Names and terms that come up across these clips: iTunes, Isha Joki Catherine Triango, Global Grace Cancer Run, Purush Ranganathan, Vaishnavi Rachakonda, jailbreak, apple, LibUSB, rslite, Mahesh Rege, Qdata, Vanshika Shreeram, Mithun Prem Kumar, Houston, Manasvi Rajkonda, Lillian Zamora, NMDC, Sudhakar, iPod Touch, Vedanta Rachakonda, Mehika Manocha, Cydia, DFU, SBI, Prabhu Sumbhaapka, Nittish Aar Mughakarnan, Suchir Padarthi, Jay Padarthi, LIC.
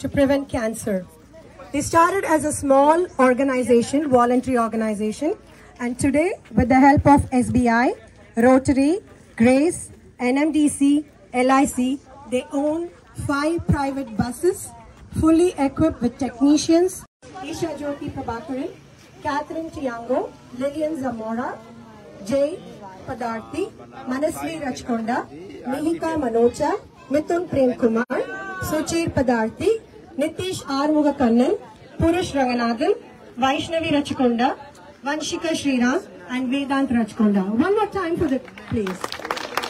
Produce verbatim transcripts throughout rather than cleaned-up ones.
To prevent cancer. They started as a small organization, voluntary organization, and today with the help of S B I, Rotary, Grace, N M D C, L I C, they own five private buses fully equipped with technicians. Isha Joki Catherine Triango, Lillian Zamora, Jay Padarthi, Manasvi Rajkonda, Mehika Manocha, Mithun Prem Kumar, Suchir Padarthi, Nittish Aar Mughakarnan, Purush Ranganathan, Vaishnavi Rachakonda, Vanshika Shreeram, and Vedanta Rachakonda. One more time for the please.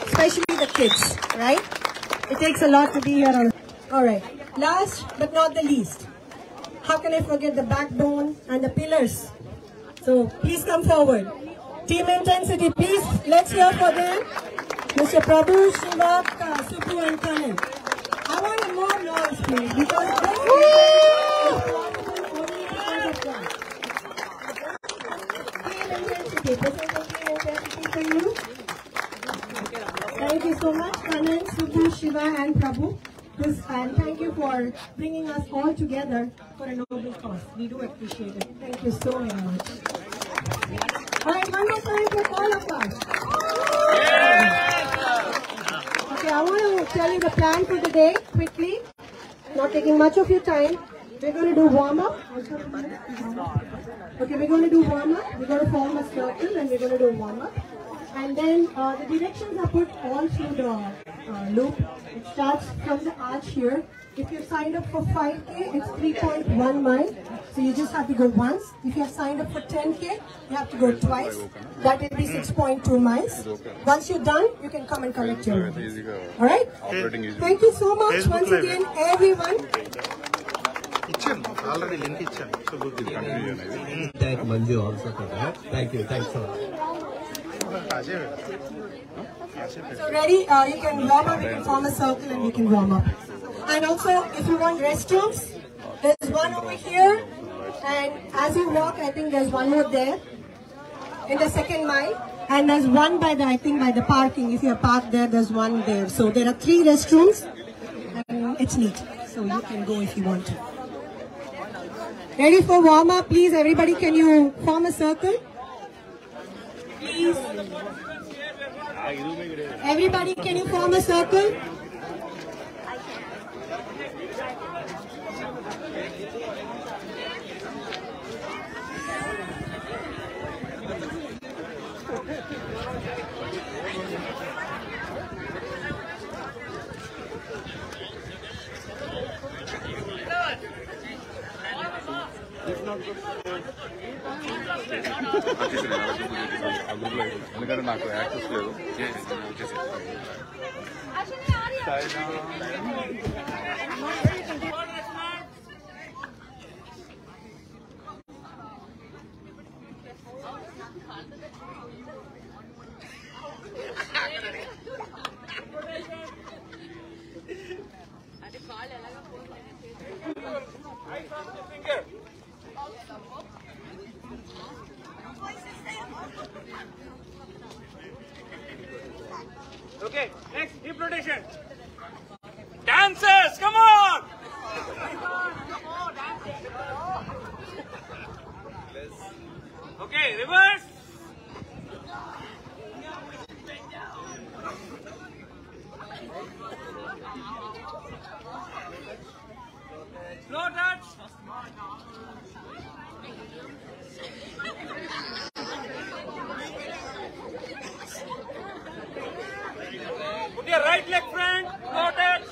Especially the kids, right? It takes a lot to be here. Alright. Last but not the least. How can I forget the backbone and the pillars? So please come forward. Team Intensity, please, let's hear for them. Mister Prabhu Sumbhaapka, Supu and Kanan. I want more noise, please, because this is thank you so much, Kanan, Subhu, Shiva, and Prabhu. This, and thank you for bringing us all together for a noble cause. We do appreciate it. Thank you so very much. All right, one more time for all of us. Okay, I want to tell you the plan for the day quickly, not taking much of your time. We're going to do warm-up. Okay, we're going to do warm-up. We're going to form a circle and we're going to do warm-up. And then uh, the directions are put all through the uh, loop. It starts from the arch here. If you've signed up for five K, it's three point one mile. So you just have to go once. If you have signed up for ten K, you have to go twice. That will be six point two miles. Once you're done, you can come and collect your money. All right? Thank you so much once again, everyone. Already linked it. Thank Manju also for that. Thank you. Thanks a lot. So ready, uh, you can warm up, you can form a circle and you can warm up. And also, if you want restrooms, there's one over here. And as you walk, I think there's one more there in the second mile. And there's one by the, I think, by the parking. If you're parked there, there's one there. So there are three restrooms. And it's neat. So you can go if you want to. Ready for warm up, please. Everybody, can you form a circle? Please. Everybody, can you form a circle? Okay, next, hip rotation. Dancers, come on! Okay, reverse. Slow touch. Put your right leg front, slow touch.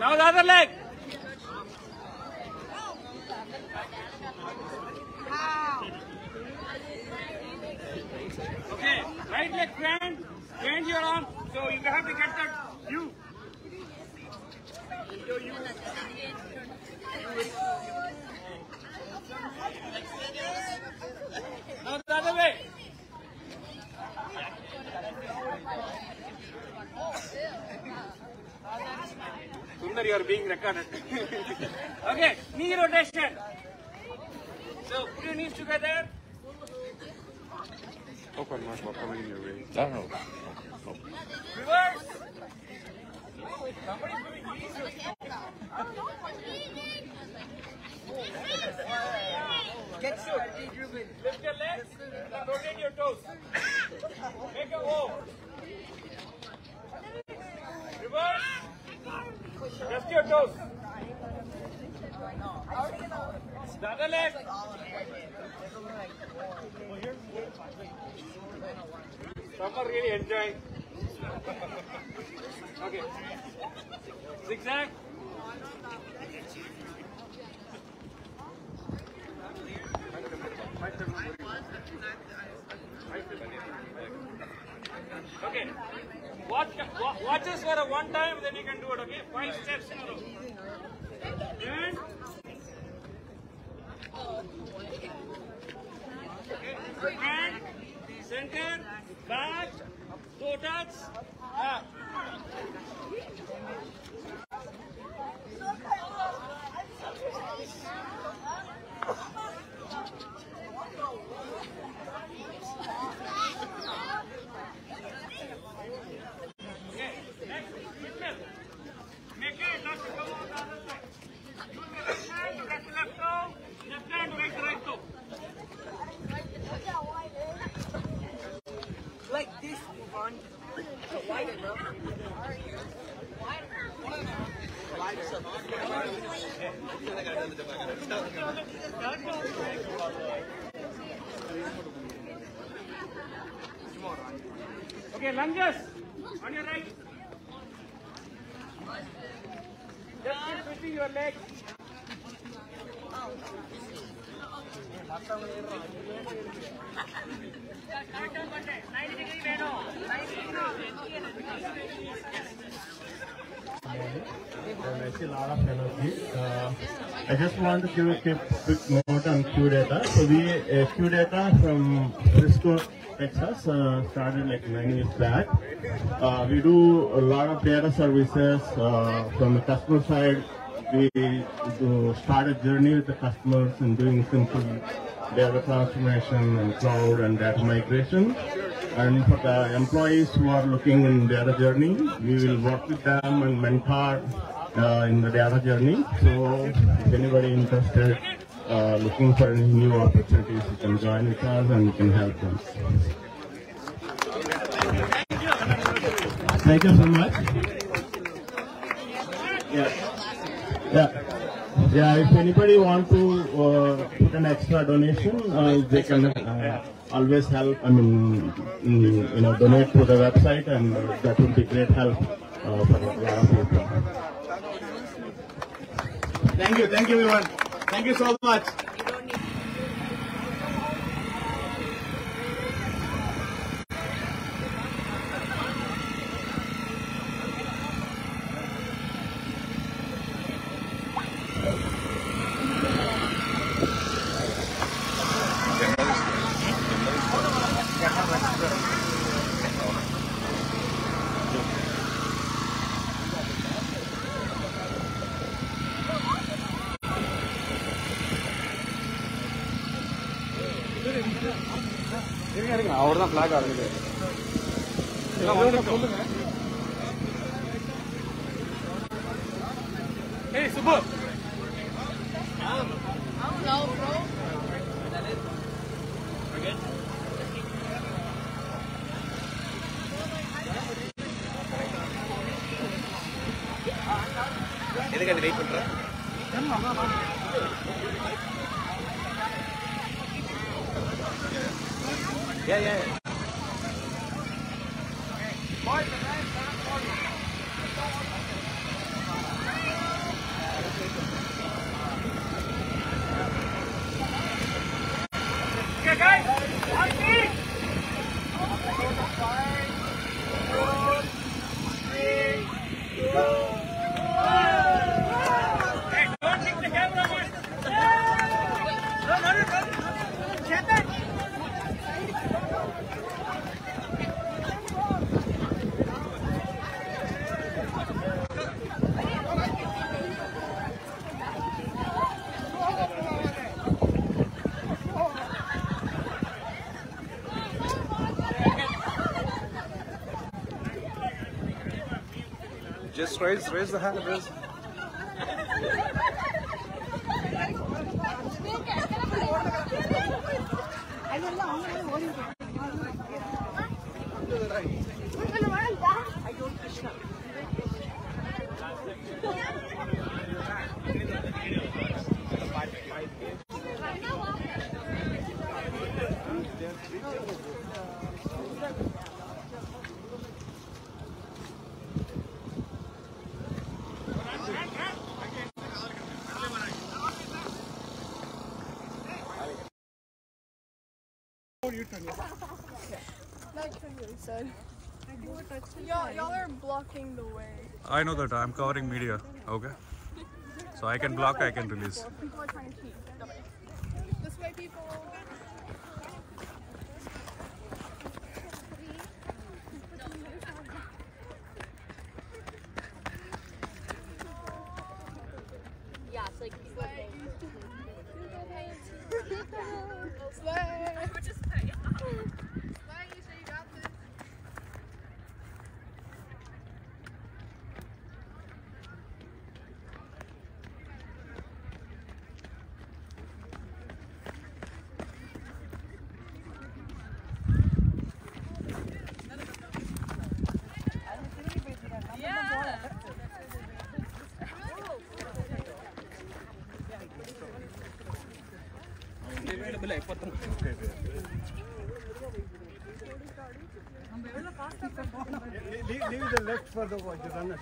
Now the other leg. Okay, right leg front. Bend your arm, so you have to get that view. So you. Now the other way. Sundar, you are being recorded. Okay, knee rotation. So put your knees together. Open my mouth, I'm in your way. No, no. Reverse. Somebody's moving knees. Get shook. Lift your legs and rotate your toes. Make a O. Reverse. Just your toes. The other leg. Some are really enjoying. Okay. Zigzag. Okay. Watch, watch us for a one time, then you can do it. Okay. Five steps in a row. And okay. And center, back, toe touch, up. Okay, lunges on your right. Just keep pushing your legs. Uh, I just want to give a quick, quick note on Qdata. So we uh, Qdata from Frisco, Texas, uh, started like nine years back. Uh, we do a lot of data services uh, from the customer side. We do start a journey with the customers in doing simple data transformation and cloud and data migration. And for the employees who are looking in data journey, we will work with them and mentor uh, in the data journey. So if anybody interested, uh, looking for any new opportunities, you can join with us and we can help them. Thank you so much. Yeah. Yeah, yeah. If anybody wants to uh, put an extra donation, uh, they can uh, always help. I mean, you know, donate to the website, and that would be great help uh, for a lot of people. Thank you, thank you, everyone. Thank you so much. Flag out of it. Just raise, raise the hand. Raise. Y'all are blocking the way. I know that. I'm covering media. Okay. So I can block, I can release. People are trying to keep. This way, people. Yeah, it's like people are going. Which is leave the left for the runners.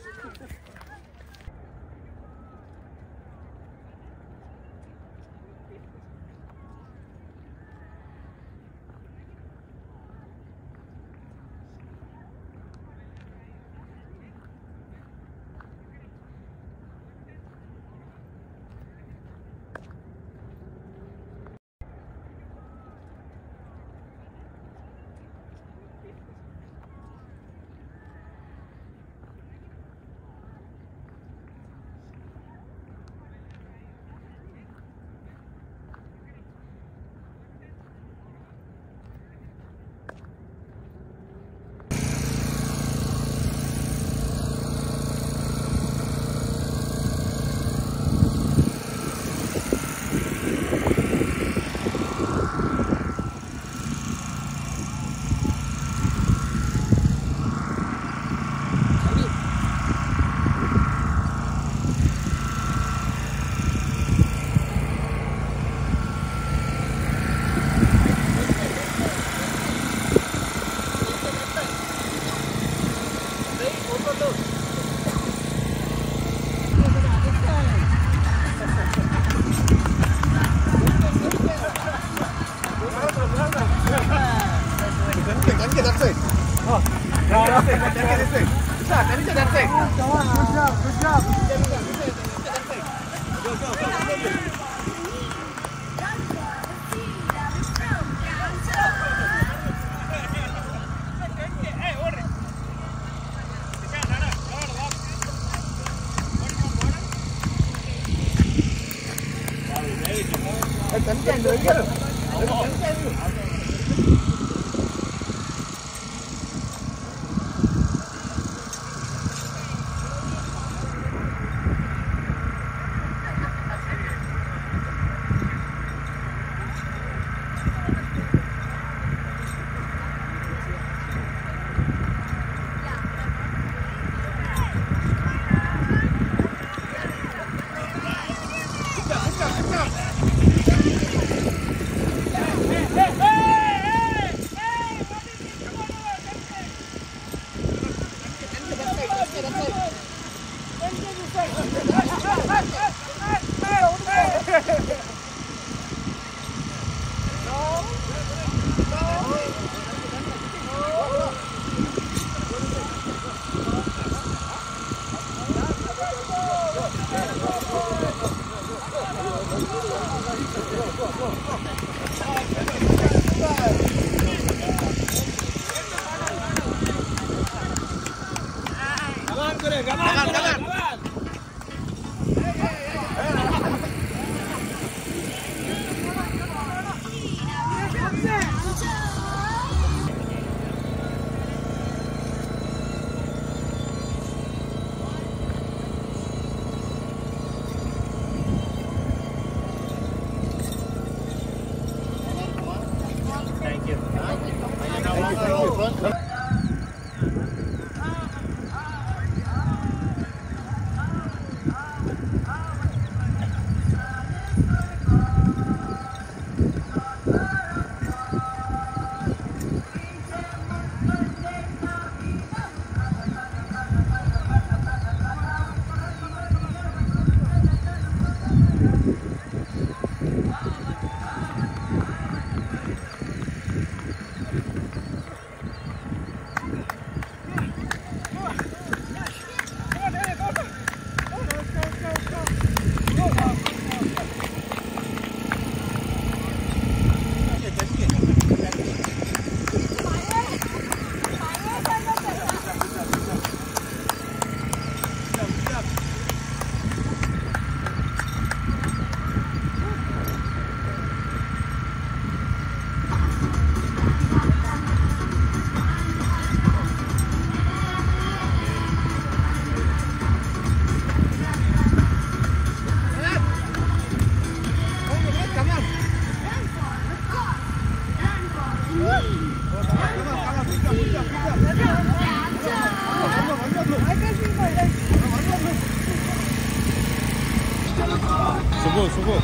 Subbu, Subbu.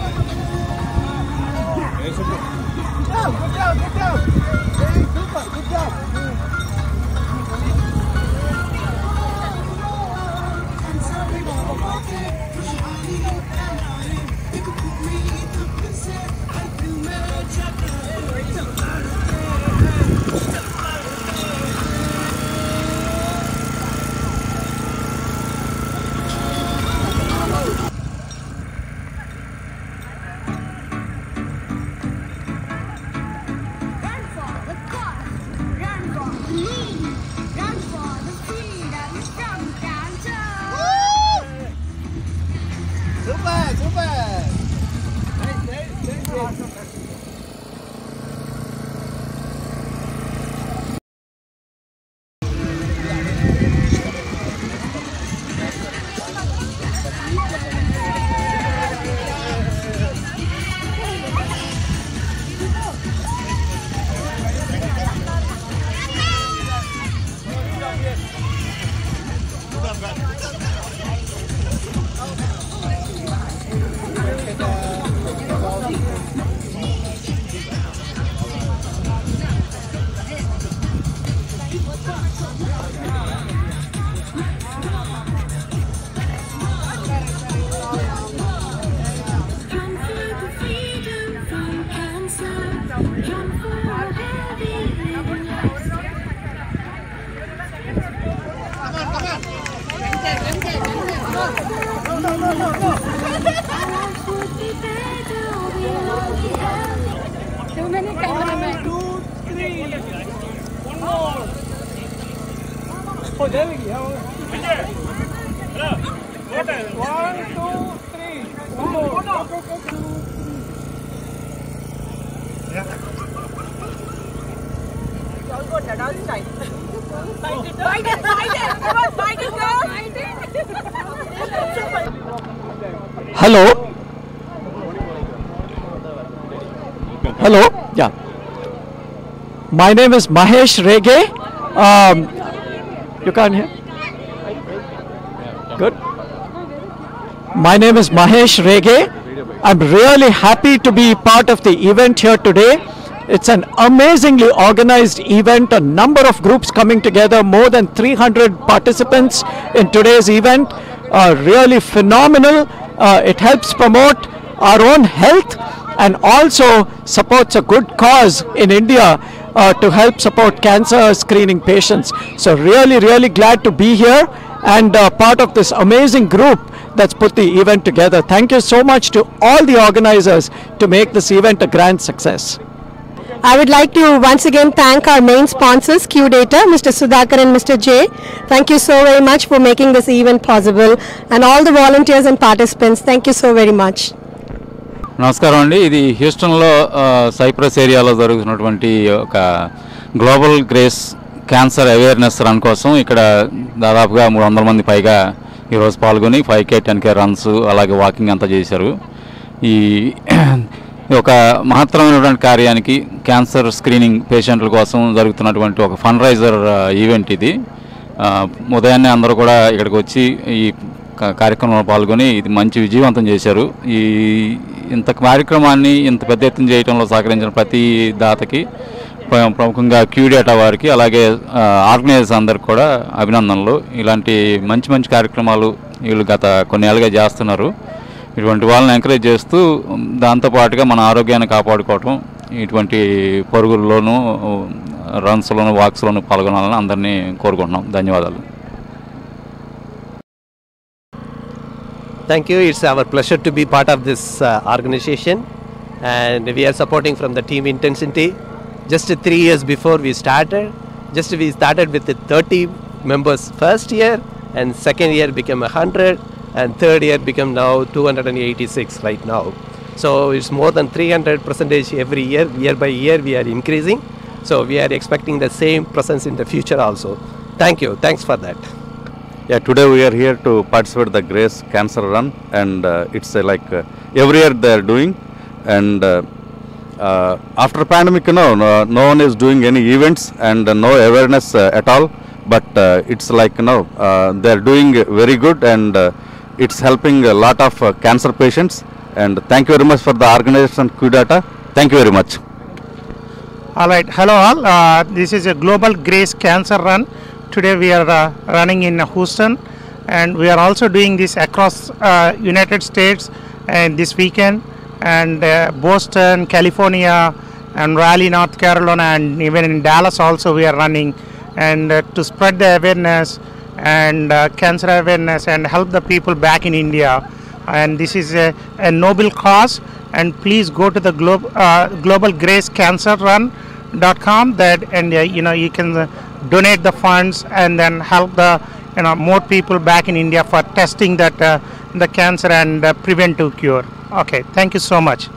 Hey, Subbu. Good job, good job, good job. Hey, super, good job. Hello. Hello. Yeah. My name is Mahesh Rege. Um, you can't hear? Good. My name is Mahesh Rege. I'm really happy to be part of the event here today. It's an amazingly organized event, a number of groups coming together, more than three hundred participants in today's event. Uh, really phenomenal. Uh, it helps promote our own health and also supports a good cause in India uh, to help support cancer screening patients. So really, really glad to be here and uh, part of this amazing group that's put the event together. Thank you so much to all the organizers to make this event a grand success. I would like to once again thank our main sponsors, Qdata, Mister Sudhakar and Mister Jay. Thank you so very much for making this event possible, and all the volunteers and participants. Thank you so very much. Namaskaram andi. Idi Houston lo Cyprus area lo jarugutunnatuvanti oka Global Grace Cancer Awareness Run kosam ikkada dadapuga three hundred mandi paiga ee roju palgoni five K ten K runs alage walking anta chesaru. Ee ఒక మహత్తరమైనటువంటి కార్యానికి cancer screening పేషెంట్ల కోసం జరుగుతున్నటువంటి ఒక fund raiser event ఇది. ఉదయాన్నే అందరూ కూడా ఇక్కడికి వచ్చి ఈ కార్యక్రమంలో పాల్గొని ఇది మంచి విజయవంతం చేశారు. ఈ ఇంత కార్యక్రమాన్ని ఇంత పెద్ద ఎత్తున చేయడంలో సహకరించిన ప్రతి దాతకి, ప్రముఖంగా క్యూడేటా వారికి, అలాగే ఆర్గనైజర్స్ అందరికి కూడా అభినందనలు. ఇలాంటి మంచి మంచి కార్యక్రమాలు వీళ్ళు గత కొన్ని ఏళ్ళుగా చేస్తున్నారు. ఇటువంటి వాళ్ళని ఎంకరేజ్ చేస్తూ దాంతోపాటుగా మన ఆరోగ్యాన్ని కాపాడుకోవటం, ఇటువంటి పరుగుల్లోనూ రన్స్లోనూ వాక్స్లోనూ పాల్గొనాలని అందరినీ కోరుకుంటున్నాం. ధన్యవాదాలు. Thank you. It's our pleasure to be part of this organisation and we are supporting from the team intensity. Just three years before we started, just we started with thirty members first year, and second year become hundred, and third year become now two hundred eighty-six right now. So it's more than three hundred percentage every year. Year by year we are increasing, so we are expecting the same presence in the future also. Thank you. Thanks for that. Yeah, today we are here to participate the Grace Cancer Run, and uh, it's uh, like uh, every year they are doing, and uh, uh, after pandemic no, no no one is doing any events and uh, no awareness uh, at all, but uh, it's like no uh, they are doing very good, and uh, it's helping a lot of uh, cancer patients, And thank you very much for the organization Qdata. Thank you very much. All right. Hello all. Uh, this is a Global Grace Cancer Run. Today we are uh, running in Houston, and we are also doing this across uh, United States and this weekend, and uh, Boston, California, and Raleigh, North Carolina, and even in Dallas also we are running, and uh, to spread the awareness and uh, cancer awareness and help the people back in India. And this is a, a noble cause, and please go to the Glo uh, global grace cancer run dot com that, and uh, you know, you can uh, donate the funds and then help the you know more people back in India for testing that uh, the cancer and uh, preventive cure. Okay, thank you so much.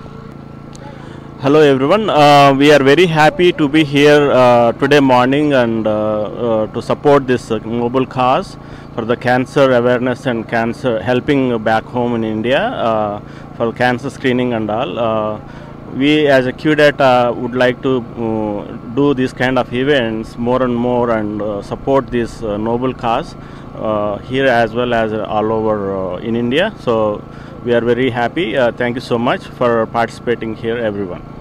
Hello everyone, uh, we are very happy to be here uh, today morning and uh, uh, to support this uh, noble cause for the cancer awareness and cancer helping back home in India uh, for cancer screening and all. Uh, we as a Qdata would like to uh, do these kind of events more and more and uh, support this uh, noble cause uh, here as well as all over uh, in India. So we are very happy. Uh, thank you so much for participating here everyone.